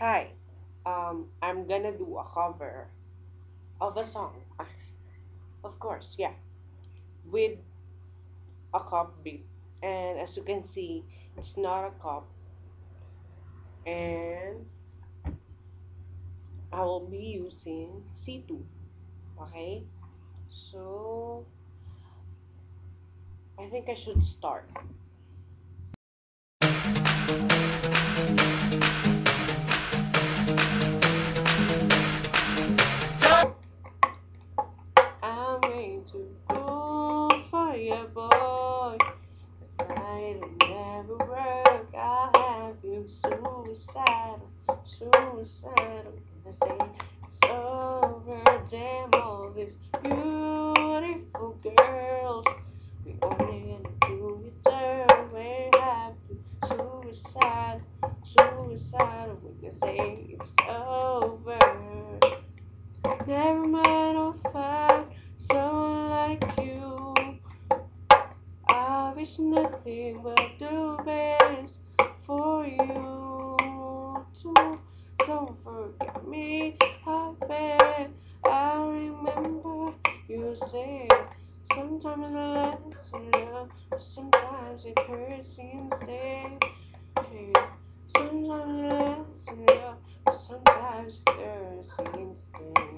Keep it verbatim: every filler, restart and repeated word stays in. Hi, um, I'm gonna do a cover of a song. Of course, yeah, with a cup beat. And as you can see, it's not a cup. And I will be using C two. Okay, so I think I should start. I'm going to go for your boy. If I never work, I'll have you suicidal, suicidal. I say it's over, damn all these beautiful girls. We only gonna do it there. We have you suicidal, suicidal. We can say it's over. Never mind, I'll find someone like you. I wish nothing but the best for you. Don't, don't forget me, I bet. I remember you saying sometimes I let you know, sometimes it hurts instead. Hey, sometimes I let you know, sometimes it hurts instead.